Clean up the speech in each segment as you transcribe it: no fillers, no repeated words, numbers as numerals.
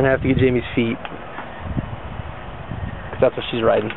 I'm gonna have to get Jamie's feet, because that's what she's riding.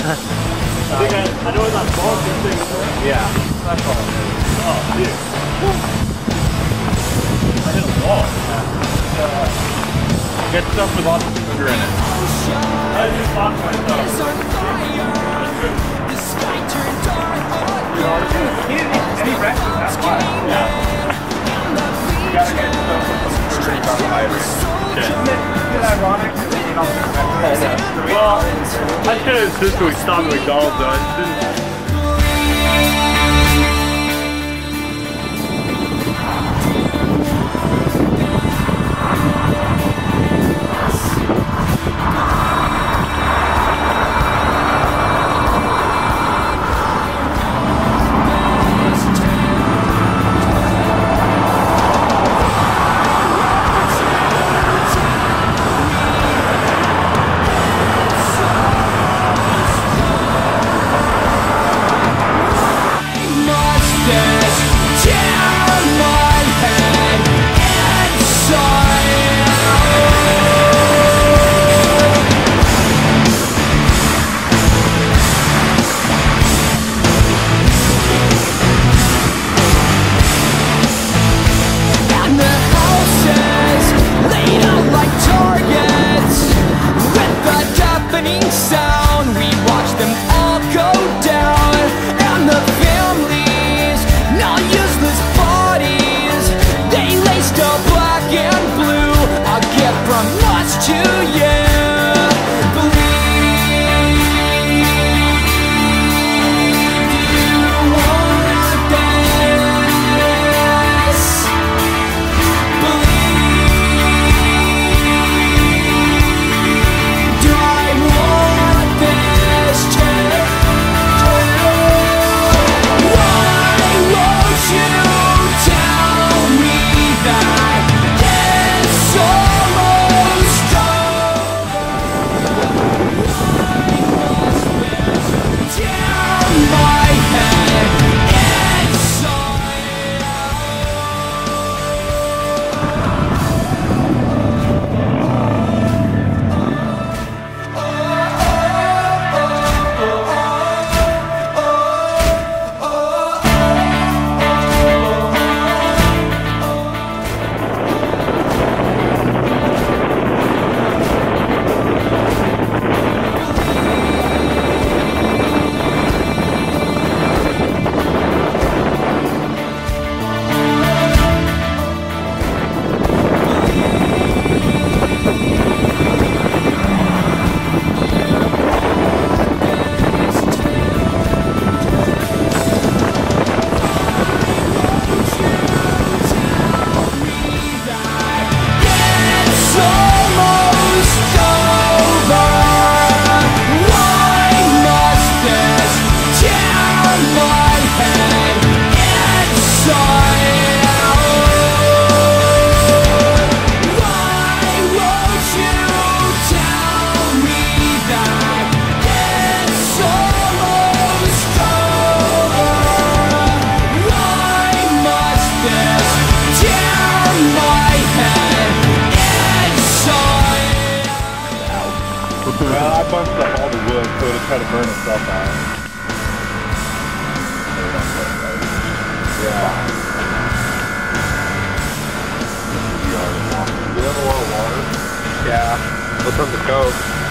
I know it's not balls and things, right? Yeah, it's not balls. Oh, dude. I hit a wall. Good stuff with lots of sugar in it. I just locked myself. The sky turned dark. He didn't need any wrecking, that's why. Yeah. You gotta get stuff with sugar in carbohydrates. Isn't it ironic that they need all the wrecking? Well, I should have insisted we stopped at McDonald's though, I didn't. Well, I bunched up all the wood so it'll try to burn itself out. Yeah. Do you have a lot of water? Yeah. Let's have the coke.